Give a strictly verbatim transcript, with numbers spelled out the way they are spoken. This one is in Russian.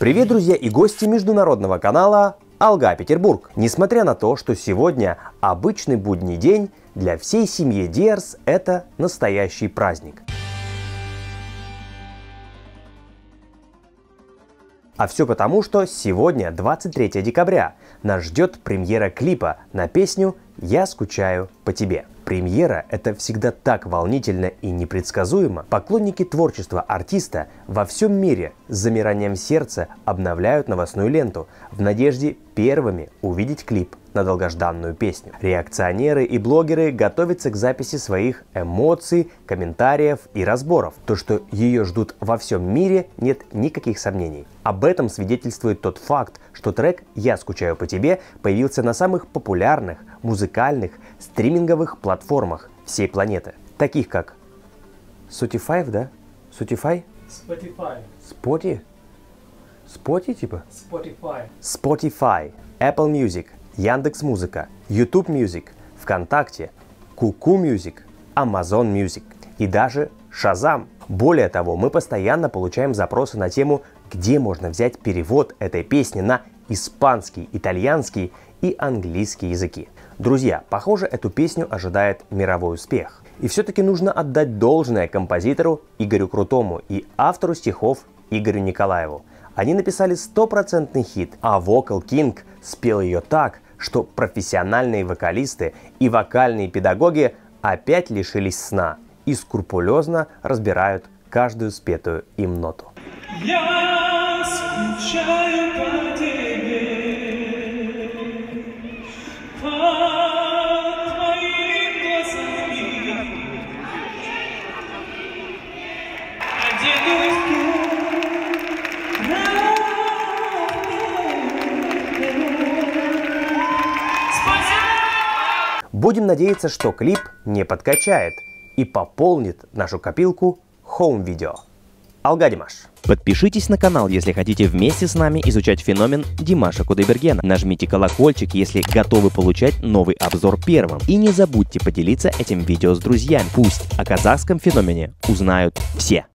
Привет, друзья и гости международного канала Алга Петербург. Несмотря на то, что сегодня обычный будний день, для всей семьи Dears это настоящий праздник. А все потому, что сегодня, двадцать третьего декабря, нас ждет премьера клипа на песню «Я скучаю по тебе». Премьера – это всегда так волнительно и непредсказуемо. Поклонники творчества артиста во всем мире с замиранием сердца обновляют новостную ленту в надежде первыми увидеть клип на долгожданную песню. Реакционеры и блогеры готовятся к записи своих эмоций, комментариев и разборов. То, что ее ждут во всем мире, нет никаких сомнений. Об этом свидетельствует тот факт, что трек «Я скучаю по тебе» появился на самых популярных музыкальных стриминговых платформах всей планеты. Таких как Spotify, да? Spotify? Spotify. Spotify? Spotify типа? Spotify. Spotify, Apple Music, Яндекс Музыка, YouTube Music, ВКонтакте, Куку Music, Amazon Music и даже Шазам. Более того, мы постоянно получаем запросы на тему, где можно взять перевод этой песни на испанский, итальянский и английский языки. Друзья, похоже, эту песню ожидает мировой успех. И все-таки нужно отдать должное композитору Игорю Крутому и автору стихов Игорю Николаеву. Они написали стопроцентный хит, а Vocal King спел ее так, что профессиональные вокалисты и вокальные педагоги опять лишились сна и скрупулезно разбирают каждую спетую им ноту. Я скучаю по тебе, по твоим глазам, оденусь в красоту. Будем надеяться, что клип не подкачает и пополнит нашу копилку хоум-видео. Алга, Димаш. Подпишитесь на канал, если хотите вместе с нами изучать феномен Димаша Кудайбергена. Нажмите колокольчик, если готовы получать новый обзор первым. И не забудьте поделиться этим видео с друзьями. Пусть о казахском феномене узнают все.